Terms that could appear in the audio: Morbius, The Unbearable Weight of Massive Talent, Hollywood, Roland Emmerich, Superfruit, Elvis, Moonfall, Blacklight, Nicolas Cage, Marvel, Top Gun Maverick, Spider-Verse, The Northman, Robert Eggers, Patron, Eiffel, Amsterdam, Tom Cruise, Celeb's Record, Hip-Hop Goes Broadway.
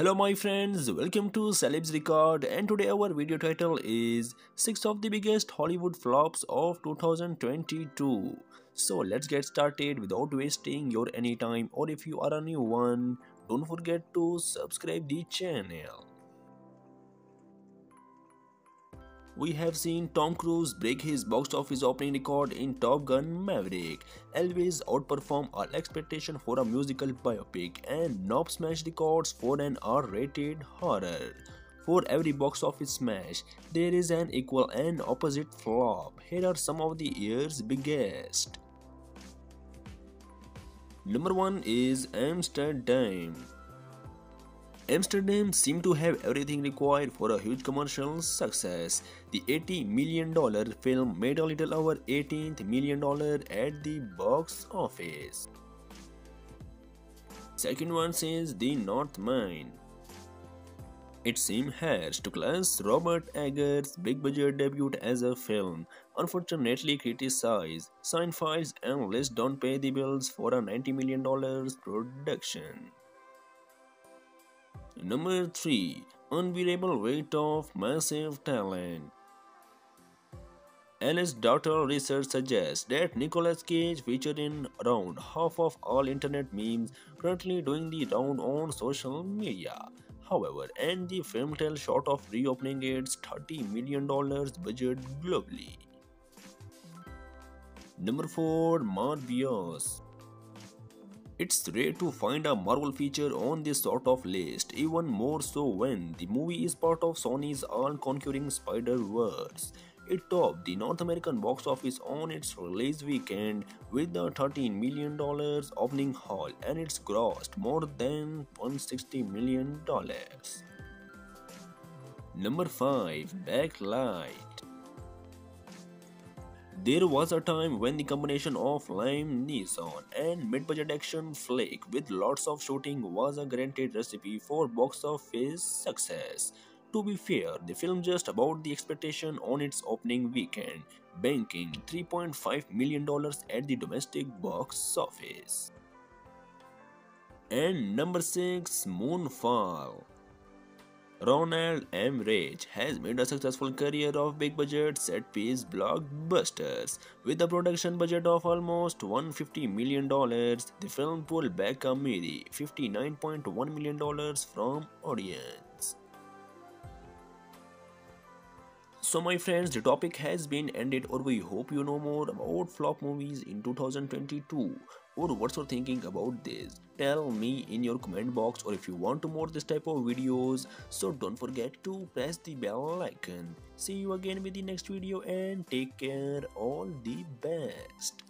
Hello my friends, welcome to Celeb's Record, and today our video title is 6 of the biggest Hollywood flops of 2022. So let's get started without wasting your any time, or if you are a new one, don't forget to subscribe the channel. We have seen Tom Cruise break his box office opening record in Top Gun Maverick, Elvis outperform all expectations for a musical biopic, and Nope smash records for an R-rated horror. For every box office smash, there is an equal and opposite flop. Here are some of the year's biggest. Number 1 is Amsterdam. Amsterdam seemed to have everything required for a huge commercial success. The $80 million film made a little over $18 million at the box office. Second one is The Northman. It seemed heirs to class Robert Eggers' big-budget debut as a film, unfortunately criticized. Seinfeld's analysts don't pay the bills for a $90 million production. Number 3. Unbearable Weight of Massive Talent. Alice's daughter research suggests that Nicolas Cage featured in around half of all internet memes currently doing the round on social media. However, and the film fell short of reopening its $30 million budget globally. Number 4. Morbius. It's rare to find a Marvel feature on this sort of list, even more so when the movie is part of Sony's all-conquering Spider-Verse. It topped the North American box office on its release weekend with a $13 million opening haul, and it's grossed more than $160 million. Number 5. Blacklight. There was a time when the combination of lime neon and mid-budget action flick with lots of shooting was a guaranteed recipe for box office success. To be fair, the film just about the expectation on its opening weekend, banking $3.5 million at the domestic box office. And number 6, Moonfall. Roland Emmerich has made a successful career of big-budget set-piece blockbusters. With a production budget of almost $150 million, the film pulled back a mere $59.1 million from audience. So my friends, the topic has been ended, or we hope you know more about flop movies in 2022. Or what's your thinking about this? Tell me in your comment box, or if you want to more this type of videos. So don't forget to press the bell icon. See you again with the next video, and take care, all the best.